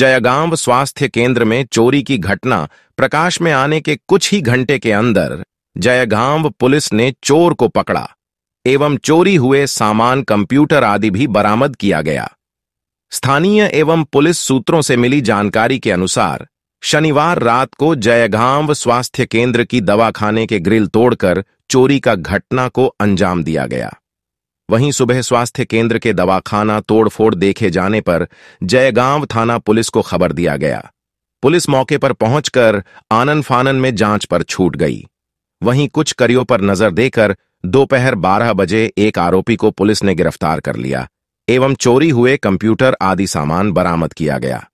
जयगांव स्वास्थ्य केंद्र में चोरी की घटना प्रकाश में आने के कुछ ही घंटे के अंदर जयगांव पुलिस ने चोर को पकड़ा एवं चोरी हुए सामान, कंप्यूटर आदि भी बरामद किया गया। स्थानीय एवं पुलिस सूत्रों से मिली जानकारी के अनुसार शनिवार रात को जयगांव स्वास्थ्य केंद्र की दवाखाने के ग्रिल तोड़कर चोरी का घटना को अंजाम दिया गया। वहीं सुबह स्वास्थ्य केंद्र के दवाखाना तोड़फोड़ देखे जाने पर जयगांव थाना पुलिस को खबर दिया गया। पुलिस मौके पर पहुंचकर आनन फानन में जांच पर छूट गई। वहीं कुछ कड़ियों पर नजर देकर दोपहर 12 बजे एक आरोपी को पुलिस ने गिरफ्तार कर लिया एवं चोरी हुए कंप्यूटर आदि सामान बरामद किया गया।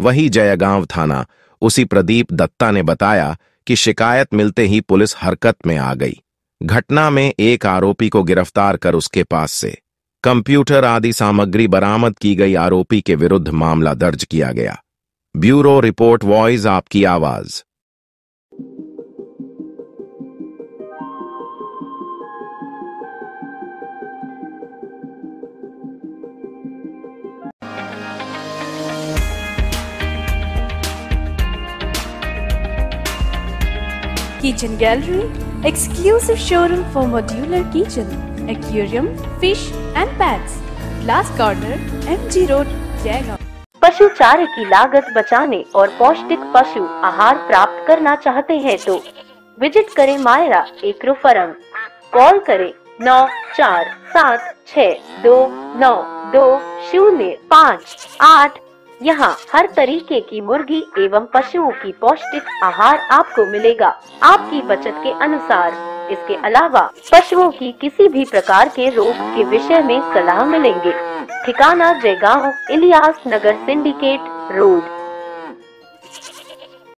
वहीं जयगांव थाना उसी प्रदीप दत्ता ने बताया कि शिकायत मिलते ही पुलिस हरकत में आ गई। घटना में एक आरोपी को गिरफ्तार कर उसके पास से कंप्यूटर आदि सामग्री बरामद की गई। आरोपी के विरुद्ध मामला दर्ज किया गया। ब्यूरो रिपोर्ट, वॉइस आपकी आवाज। Kitchen gallery, exclusive showroom for modular kitchen, aquarium, fish and pets, glass corner, MG Road, Jaigaon. पशु चारे की लागत बचाने और पौष्टिक पशु आहार प्राप्त करना चाहते हैं तो विजिट करें मायरा एक्रोफर्म। कॉल करें 9476292058। यहाँ हर तरीके की मुर्गी एवं पशुओं की पौष्टिक आहार आपको मिलेगा आपकी बचत के अनुसार। इसके अलावा पशुओं की किसी भी प्रकार के रोग के विषय में सलाह मिलेंगे। ठिकाना जयगांव, इलियास नगर सिंडिकेट रोड।